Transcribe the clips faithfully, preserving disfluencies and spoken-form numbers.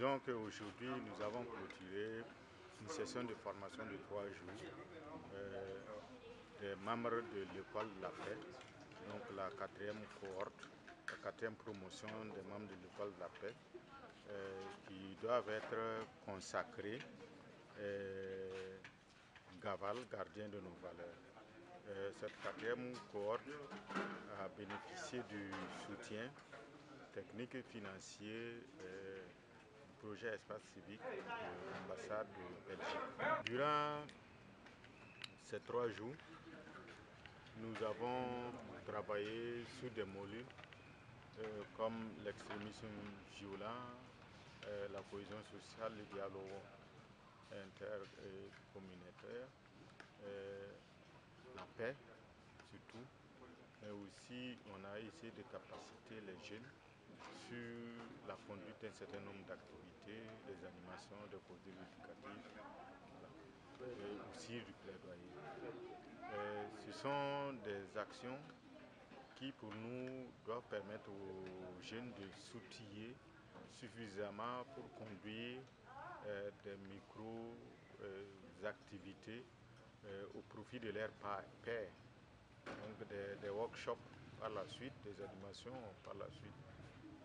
disons qu'aujourd'hui, nous avons clôturé une session de formation de trois jours euh, des membres de l'école de la paix, donc la quatrième cohorte, la quatrième promotion des membres de l'école de la paix, euh, qui doivent être consacrés euh, Gaval, gardien de nos valeurs. Euh, cette quatrième cohorte a bénéficié du soutien technique et financier euh, du projet Espace Civique de l'ambassade de Belgique. Durant ces trois jours, nous avons travaillé sur des modules euh, comme l'extrémisme violent, euh, la cohésion sociale, le dialogue intercommunautaire, euh, la paix surtout, mais aussi on a essayé de capaciter les jeunes sur la conduite d'un certain nombre d'activités, des animations, des produits éducatifs, et aussi du plaidoyer. Et ce sont des actions qui pour nous doivent permettre aux jeunes de s'outiller suffisamment pour conduire euh, des micro-activités euh, euh, au profit de leur pair. Donc des, des workshops par la suite, des animations par la suite.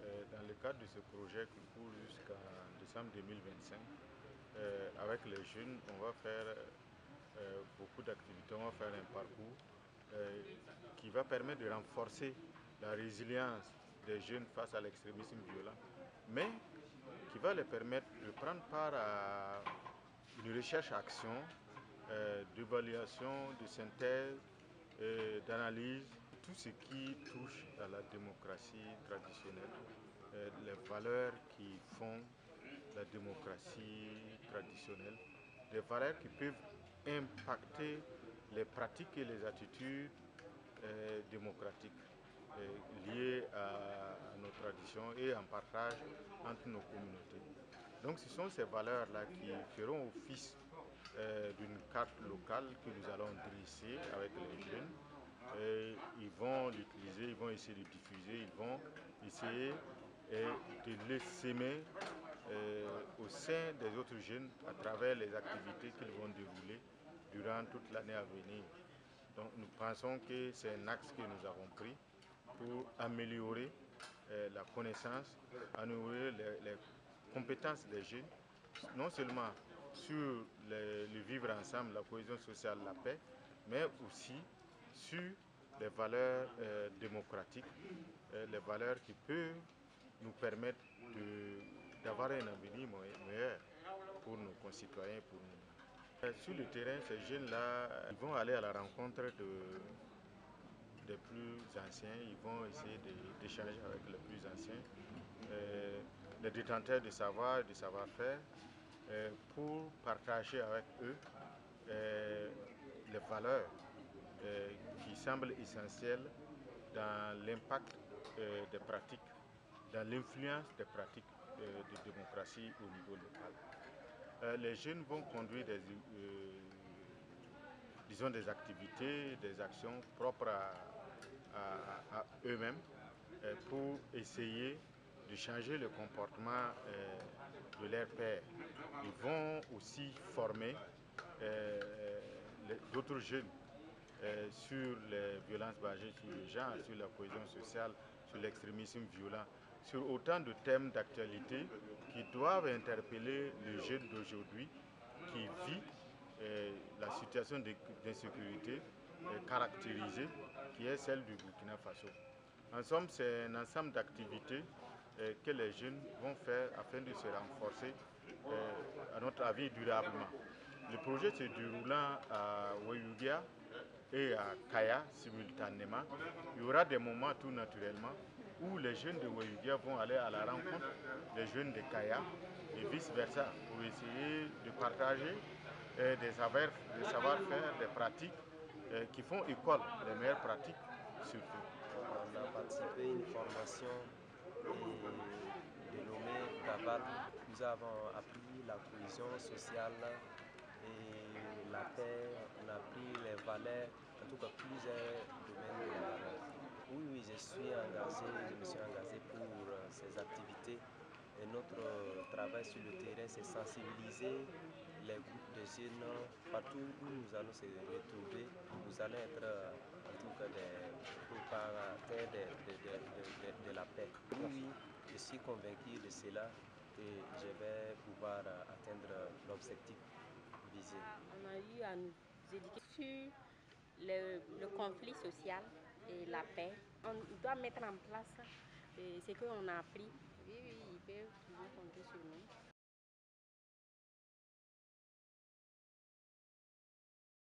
Euh, dans le cadre de ce projet qui court jusqu'en décembre deux mille vingt-cinq, euh, avec les jeunes, on va faire euh, beaucoup d'activités, on va faire un parcours euh, qui va permettre de renforcer la résilience des jeunes face à l'extrémisme violent, mais qui va leur permettre de prendre part à une recherche-action, euh, d'évaluation, de synthèse, euh, d'analyse, tout ce qui touche à la démocratie traditionnelle, euh, les valeurs qui font la démocratie traditionnelle, des valeurs qui peuvent impacter les pratiques et les attitudes euh, démocratiques liées à nos traditions et en partage entre nos communautés. Donc ce sont ces valeurs-là qui feront office euh, d'une carte locale que nous allons dresser avec les jeunes. Et ils vont l'utiliser, ils vont essayer de diffuser, ils vont essayer et, de le s'aimer euh, au sein des autres jeunes à travers les activités qu'ils vont dérouler durant toute l'année à venir. Donc nous pensons que c'est un axe que nous avons pris pour améliorer euh, la connaissance, améliorer les, les compétences des jeunes, non seulement sur le, le vivre ensemble, la cohésion sociale, la paix, mais aussi sur les valeurs euh, démocratiques, euh, les valeurs qui peuvent nous permettre d'avoir un avenir meilleur pour nos concitoyens, pour nous. Euh, sur le terrain, ces jeunes-là, ils vont aller à la rencontre de... des plus anciens, ils vont essayer d'échanger avec les plus anciens, euh, les détenteurs de savoir et de savoir-faire, euh, pour partager avec eux euh, les valeurs euh, qui semblent essentielles dans l'impact euh, des pratiques, dans l'influence des pratiques euh, de démocratie au niveau local. Euh, les jeunes vont conduire des... Euh, disons des activités, des actions propres à, à, à eux-mêmes pour essayer de changer le comportement de leurs pairs. Ils vont aussi former d'autres jeunes sur les violences basées sur le genre, sur la cohésion sociale, sur l'extrémisme violent, sur autant de thèmes d'actualité qui doivent interpeller le jeune d'aujourd'hui qui vit Et la situation d'insécurité caractérisée qui est celle du Burkina Faso. En somme, c'est un ensemble d'activités que les jeunes vont faire afin de se renforcer, à notre avis, durablement. Le projet se déroulant à Ouahigouya et à Kaya simultanément. Il y aura des moments tout naturellement où les jeunes de Ouahigouya vont aller à la rencontre des jeunes de Kaya et vice-versa pour essayer de partager Et des savoir-faire, des pratiques eh, qui font école, les meilleures pratiques surtout. On a participé à une formation dénommée Gaval. Nous avons appris la cohésion sociale et la paix, on a appris les valeurs, en tout cas plusieurs domaines de valeurs. Oui, oui, je suis engagé, je me suis engagé pour ces activités Et notre travail sur le terrain, c'est sensibiliser les groupes de jeunes partout où nous allons se retrouver. Nous allons être en tout cas des préparateurs de, de, de, de, de la paix. Oui, je suis convaincu de cela et je vais pouvoir atteindre l'objectif visé. On a eu à nous éduquer sur le, le conflit social et la paix. On doit mettre en place ce qu'on a appris. Oui, oui, ils peuvent toujours compter sur nous.